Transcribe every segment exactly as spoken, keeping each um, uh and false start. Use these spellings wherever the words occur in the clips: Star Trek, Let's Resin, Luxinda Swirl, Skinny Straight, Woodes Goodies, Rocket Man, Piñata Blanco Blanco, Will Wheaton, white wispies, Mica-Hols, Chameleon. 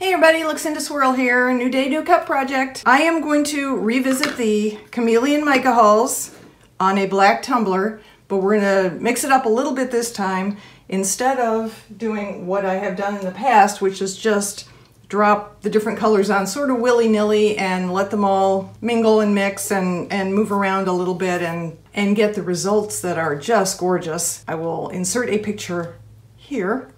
Hey everybody, Luxinda Swirl here, new day, new cup project. I am going to revisit the Chameleon Mica-Hols on a black tumbler, but we're gonna mix it up a little bit this time instead of doing what I have done in the past, which is just drop the different colors on sort of willy-nilly and let them all mingle and mix and, and move around a little bit and, and get the results that are just gorgeous. I will insert a picture here.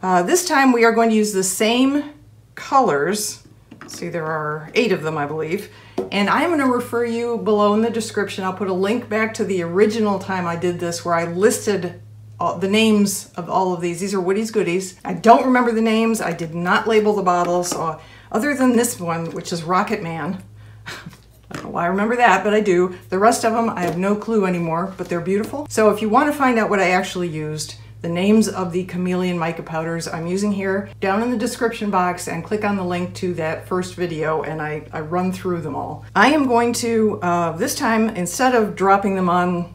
Uh, this time we are going to use the same colors. See, there are eight of them, I believe. And I'm going to refer you below in the description. I'll put a link back to the original time I did this where I listed all, the names of all of these. These are Woodes Goodies. I don't remember the names. I did not label the bottles, uh, other than this one, which is Rocket Man. I don't know why I remember that, but I do. The rest of them, I have no clue anymore, but they're beautiful. So if you want to find out what I actually used, the names of the Chameleon mica powders I'm using here down in the description box, and click on the link to that first video and I, I run through them all. I am going to, uh, this time, instead of dropping them on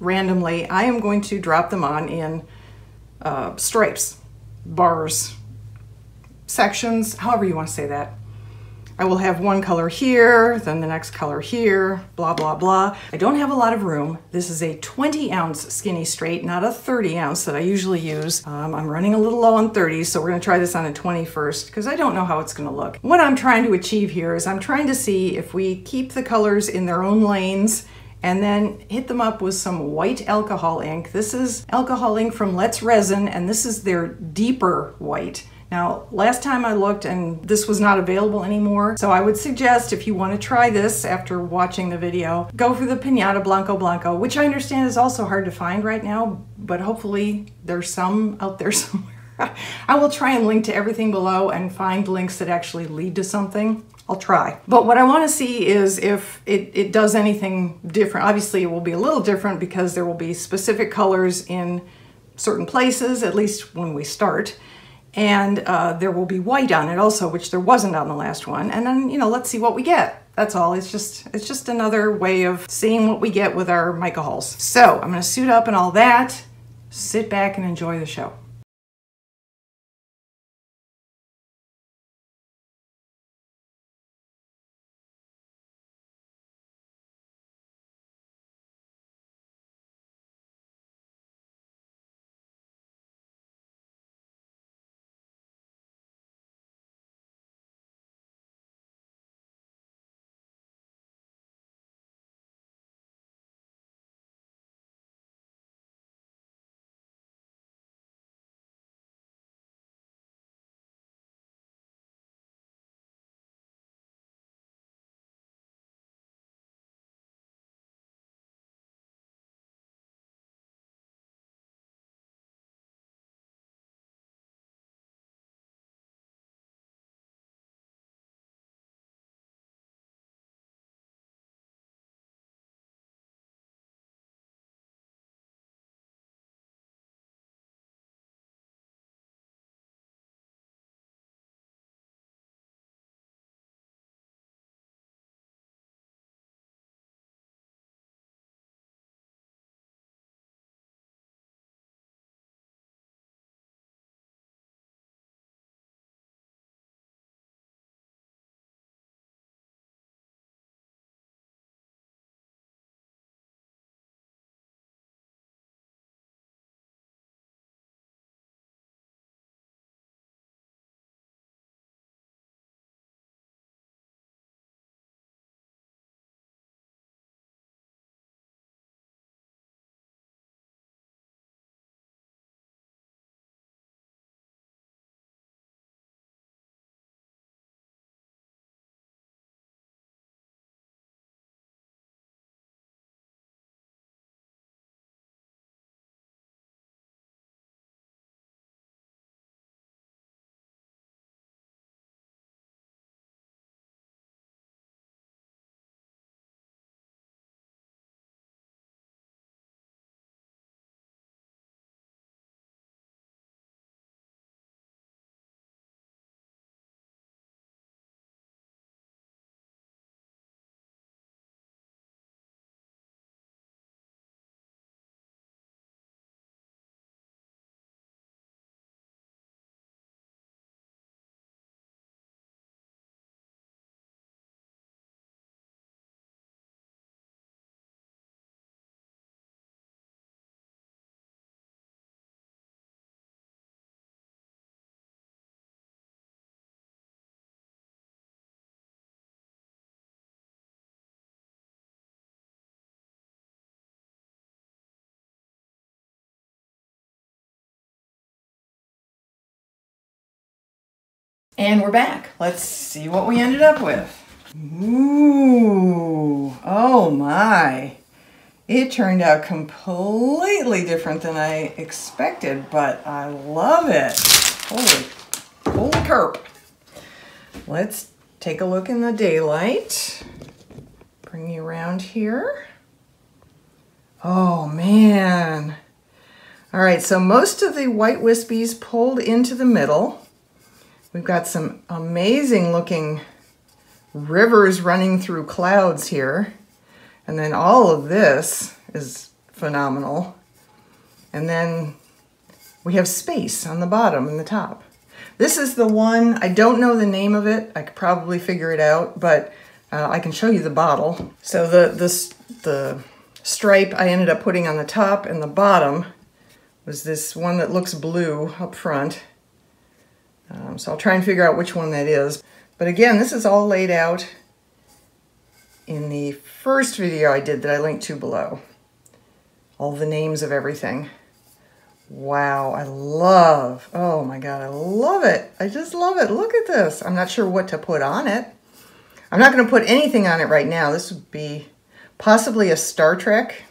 randomly, I am going to drop them on in uh, stripes, bars, sections, however you want to say that. I will have one color here, then the next color here, blah, blah, blah. I don't have a lot of room. This is a twenty ounce Skinny Straight, not a thirty ounce that I usually use. Um, I'm running a little low on thirty, so we're gonna try this on a twenty first because I don't know how it's gonna look. What I'm trying to achieve here is I'm trying to see if we keep the colors in their own lanes and then hit them up with some white alcohol ink. This is alcohol ink from Let's Resin, and this is their deeper white. Now, last time I looked and this was not available anymore, so I would suggest if you want to try this after watching the video, go for the Piñata Blanco Blanco, which I understand is also hard to find right now, but hopefully there's some out there somewhere. I will try and link to everything below and find links that actually lead to something. I'll try. But what I want to see is if it, it does anything different. Obviously, it will be a little different because there will be specific colors in certain places, at least when we start. And uh, there will be white on it also, which there wasn't on the last one. And then, you know, let's see what we get. That's all. It's just it's just another way of seeing what we get with our Mica-Hols. So I'm going to suit up and all that, sit back and enjoy the show. And we're back. Let's see what we ended up with. Ooh, oh my. It turned out completely different than I expected, but I love it. Holy, holy kerp. Let's take a look in the daylight. Bring you around here. Oh man. All right, so most of the white wispies pulled into the middle. We've got some amazing looking rivers running through clouds here. And then all of this is phenomenal. And then we have space on the bottom and the top. This is the one, I don't know the name of it. I could probably figure it out, but uh, I can show you the bottle. So the, the, the stripe I ended up putting on the top and the bottom was this one that looks blue up front. Um, so I'll try and figure out which one that is. But again, this is all laid out in the first video I did that I linked to below. All the names of everything. Wow, I love, oh my God, I love it. I just love it, look at this. I'm not sure what to put on it. I'm not gonna put anything on it right now. This would be possibly a Star Trek.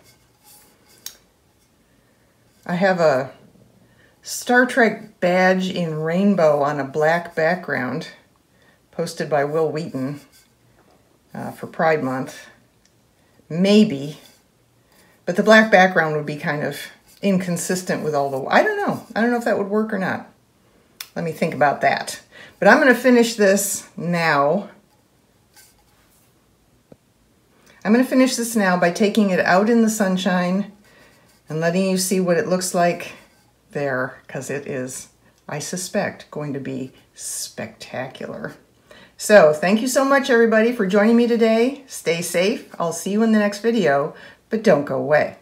I have a Star Trek badge in rainbow on a black background posted by Will Wheaton uh, for Pride Month, maybe, but the black background would be kind of inconsistent with all the, I don't know, I don't know if that would work or not. Let me think about that, but I'm going to finish this now. I'm going to finish this now by taking it out in the sunshine and letting you see what it looks like there, because it is, I suspect, going to be spectacular. So thank you so much everybody for joining me today. Stay safe. I'll see you in the next video, but don't go away.